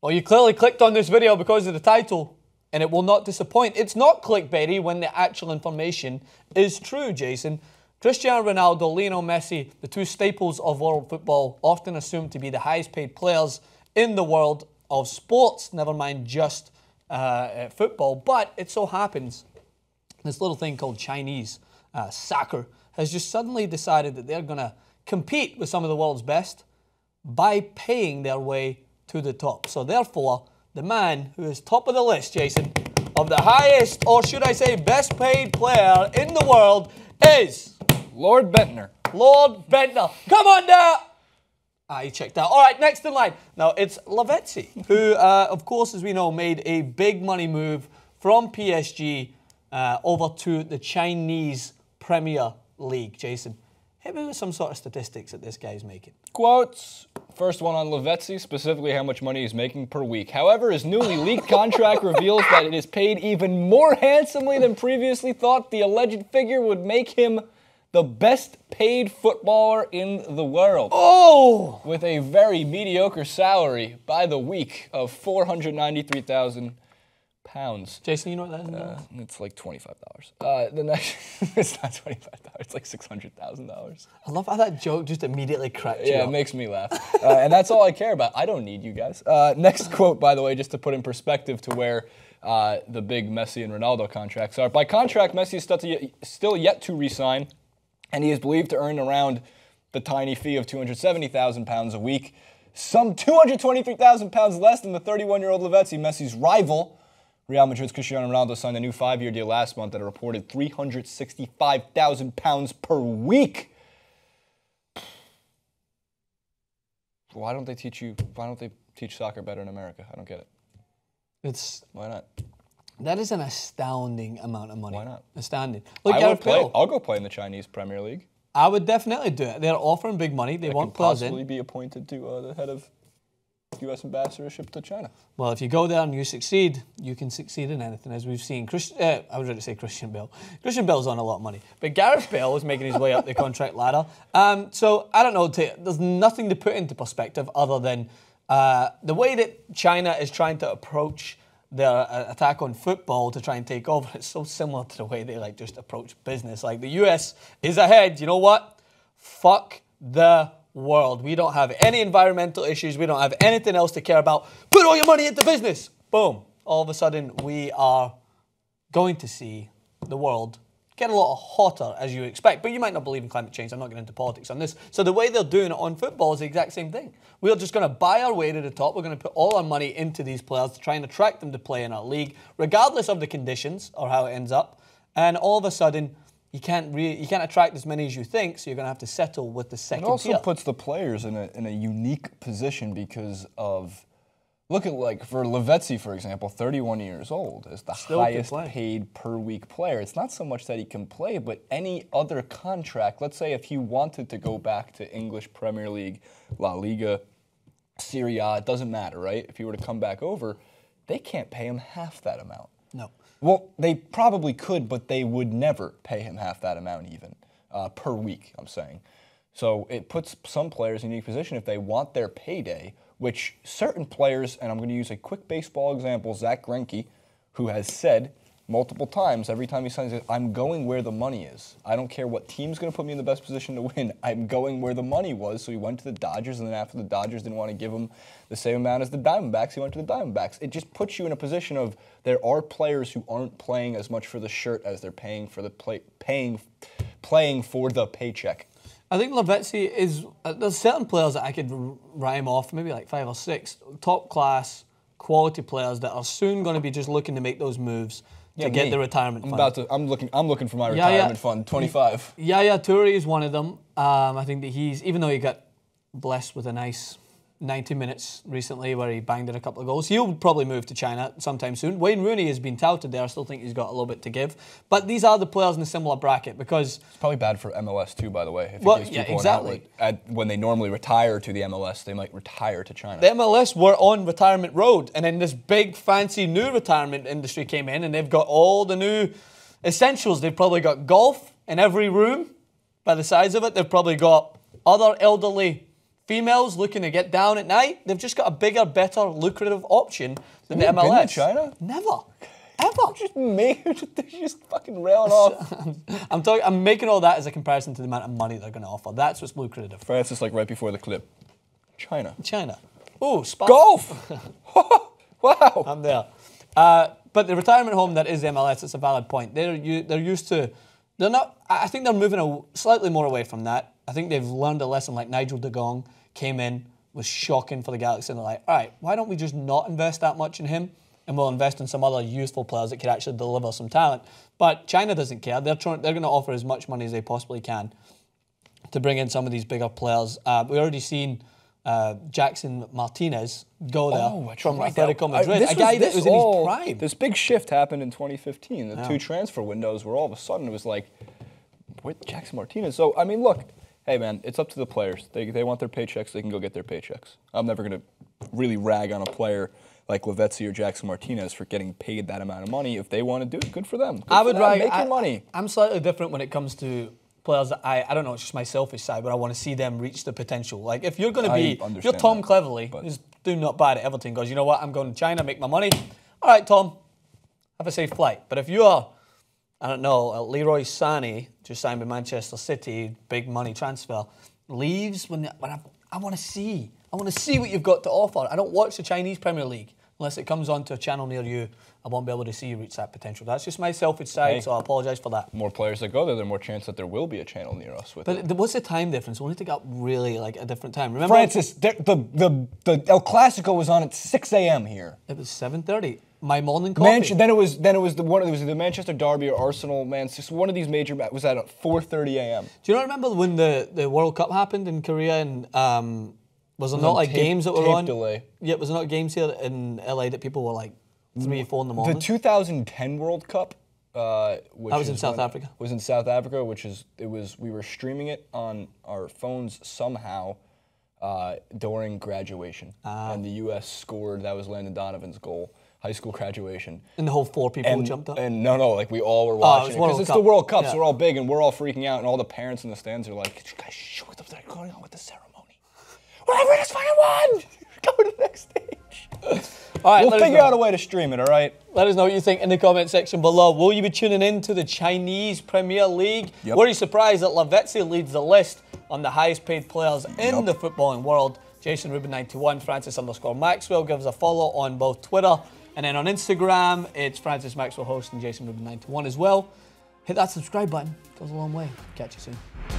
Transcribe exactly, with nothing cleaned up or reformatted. Well, you clearly clicked on this video because of the title, and it will not disappoint. It's not clickbaity when the actual information is true, Jason. Cristiano Ronaldo, Lionel Messi, the two staples of world football, often assumed to be the highest paid players in the world of sports, never mind just uh, football. But it so happens this little thing called Chinese uh, soccer has just suddenly decided that they're going to compete with some of the world's best by paying their way to the top. So therefore, the man who is top of the list, Jason, of the highest, or should I say best paid player in the world is... Lord Bentner. Lord Bentner. Come on now! Ah, he checked out. All right, next in line. Now, it's Lavezzi, who, uh, of course, as we know, made a big money move from P S G uh, over to the Chinese Premier League, Jason. Hit me with some sort of statistics that this guy's making. Quotes. First one on Lavezzi, specifically how much money he's making per week. However, his newly leaked contract reveals that it is paid even more handsomely than previously thought. The alleged figure would make him the best paid footballer in the world. Oh! With a very mediocre salary by the week of four hundred ninety-three thousand dollars. Pounds. Jason, you know what that is? Uh, it's like twenty-five dollars. Uh, the next, it's not twenty-five dollars, it's like six hundred thousand dollars. I love how that joke just immediately cracked you Yeah, up. It makes me laugh. uh, and that's all I care about. I don't need you guys. Uh, next quote, by the way, just to put in perspective to where uh, the big Messi and Ronaldo contracts are. By contract, Messi is still yet to re-sign, and he is believed to earn around the tiny fee of two hundred seventy thousand pounds a week, some two hundred twenty-three thousand pounds less than the thirty-one-year-old Lavezzi, Messi's rival. Real Madrid's Cristiano Ronaldo signed a new five-year deal last month at a reported three hundred sixty-five thousand pounds per week. Why don't they teach you? Why don't they teach soccer better in America? I don't get it. It's why not? That is an astounding amount of money. Why not? Astounding. Look, I would play, I'll go play in the Chinese Premier League. I would definitely do it. They're offering big money. They, they want players in. Possibly be appointed to uh, the head of U S ambassadorship to China. Well, if you go there and you succeed, you can succeed in anything, as we've seen. Chris, uh, I was ready to say Christian Bale. Christian Bale's on a lot of money, but Gareth Bale is making his way up the contract ladder. Um, so I don't know. To, there's nothing to put into perspective other than uh, the way that China is trying to approach their uh, attack on football to try and take over. It's so similar to the way they like just approach business. Like the U S is ahead. You know what? Fuck the world. We don't have any environmental issues. We don't have anything else to care about. Put all your money into business. Boom. All of a sudden, we are going to see the world get a lot hotter, as you expect. But you might not believe in climate change. I'm not getting into politics on this. So the way they're doing it on football is the exact same thing. We're just going to buy our way to the top. We're going to put all our money into these players to try and attract them to play in our league, regardless of the conditions or how it ends up. And all of a sudden, You can't re you can't attract as many as you think, so you're going to have to settle with the second tier. It also tier. puts the players in a in a unique position because of, look at like for Lavezzi, for example, thirty-one years old is the Still highest paid per week player. It's not so much that he can play, but any other contract. Let's say if he wanted to go back to English Premier League, La Liga, Serie A, it doesn't matter, right? If he were to come back over, they can't pay him half that amount. No. Well, they probably could, but they would never pay him half that amount even, uh, per week, I'm saying. So it puts some players in a unique position if they want their payday, which certain players, and I'm going to use a quick baseball example, Zach Greinke, who has said multiple times, every time he signs it, I'm going where the money is. I don't care what team's going to put me in the best position to win. I'm going where the money was. So he went to the Dodgers, and then after the Dodgers didn't want to give him the same amount as the Diamondbacks, he went to the Diamondbacks. It just puts you in a position of there are players who aren't playing as much for the shirt as they're paying for the play, paying, playing for the paycheck. I think Lavezzi is, uh, there's certain players that I could rhyme off, maybe like five or six, top class, quality players that are soon going to be just looking to make those moves. Yeah, to get me. the retirement fund. I'm about to, I'm looking, I'm looking for my Yaya, retirement fund, twenty-five. Yaya Toure is one of them. Um, I think that he's, even though he got blessed with a nice ninety minutes recently where he banged in a couple of goals, he'll probably move to China sometime soon. Wayne Rooney has been touted there. I still think he's got a little bit to give. But these are the players in a similar bracket because... It's probably bad for M L S too, by the way. If well, it gives yeah, people exactly. An outlet, when they normally retire to the M L S, they might retire to China. The M L S were on retirement road, and then this big, fancy new retirement industry came in, and they've got all the new essentials. They've probably got golf in every room by the size of it. They've probably got other elderly females looking to get down at night, they've just got a bigger, better, lucrative option than Have the you M L S. Been to China? Never. Ever. Just make just fucking railing off. I'm talking I'm making all that as a comparison to the amount of money they're gonna offer. That's what's lucrative. Francis, like right before the clip. China. China. Oh, spa. Golf! Wow. I'm there. Uh, but the retirement home that is M L S, it's a valid point. They're they're used to they're not I think they're moving a, slightly more away from that. I think they've learned a lesson. Like Nigel DeGong came in, was shocking for the Galaxy, and they're like, all right, why don't we just not invest that much in him? And we'll invest in some other useful players that could actually deliver some talent. But China doesn't care. They're trying, they're going to offer as much money as they possibly can to bring in some of these bigger players. Uh, we've already seen uh, Jackson Martinez go there oh, from right Atletico Madrid. I, this a guy was, this that was all, in his prime. This big shift happened in twenty fifteen. The yeah. two transfer windows where all of a sudden it was like, with Jackson Martinez. So, I mean, look, hey, man, it's up to the players. They, they want their paychecks. They can go get their paychecks. I'm never going to really rag on a player like Lavezzi or Jackson Martinez for getting paid that amount of money. If they want to do it, good for them. Good I would for them. Right, Make I, your money. I'm slightly different when it comes to players that I, I don't know, it's just my selfish side, but I want to see them reach the potential. Like, if you're going to be, if you're Tom that, Cleverley, who's doing not bad at Everton, goes, you know what, I'm going to China, make my money. All right, Tom, have a safe flight. But if you are, I don't know, Leroy Sane, just signed with Manchester City, big money transfer, leaves when, when I, I want to see. I want to see what you've got to offer. I don't watch the Chinese Premier League. Unless it comes onto a channel near you, I won't be able to see you reach that potential. That's just my selfish side, hey, so I apologise for that. More players that go there, the more chance that there will be a channel near us. With but it. What's the time difference? We'll need to get up really like a different time. Remember, Francis, the the the El Clasico was on at six A M here. It was seven thirty. My morning coffee. Manche then it was then it was the one it was the Manchester Derby or Arsenal Man. Just one of these major was at four thirty A M Do you not remember when the the World Cup happened in Korea and? Um, Was there no, not like tape, games that were on? Delay. Yeah, was there not games here in L A that people were like three, four in the morning? The two thousand ten World Cup, uh, which that was in South Africa. Was in South Africa, which is it was we were streaming it on our phones somehow uh, during graduation, ah. and the U S scored. That was Landon Donovan's goal. High school graduation. And the whole four people and, jumped up? And no, no, like we all were watching because oh, it it's Cup. the World Cup, yeah. so we're all big and we're all freaking out, and all the parents in the stands are like, "Did you guys show what the fuck going on with the ceremony? Whatever, just fucking won! Go to the next stage." All right, we'll figure out a way to stream it, all right? Let us know what you think in the comment section below. Will you be tuning in to the Chinese Premier League? Yep. Were you surprised that Lavezzi leads the list on the highest paid players yep. in the footballing world? Jason Rubin ninety-one, Francis underscore Maxwell. Give us a follow on both Twitter and then on Instagram. It's Francis Maxwell host and Jason Rubin ninety-one as well. Hit that subscribe button. It goes a long way. Catch you soon.